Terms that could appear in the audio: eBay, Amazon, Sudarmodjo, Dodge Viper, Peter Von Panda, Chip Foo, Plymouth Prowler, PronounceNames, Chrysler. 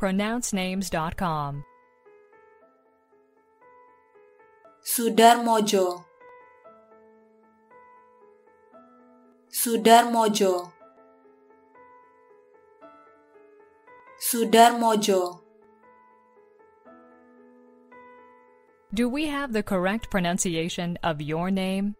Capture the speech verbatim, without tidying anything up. pronounce names dot com. Sudarmodjo, Sudarmodjo, Sudarmodjo. Do we have the correct pronunciation of your name?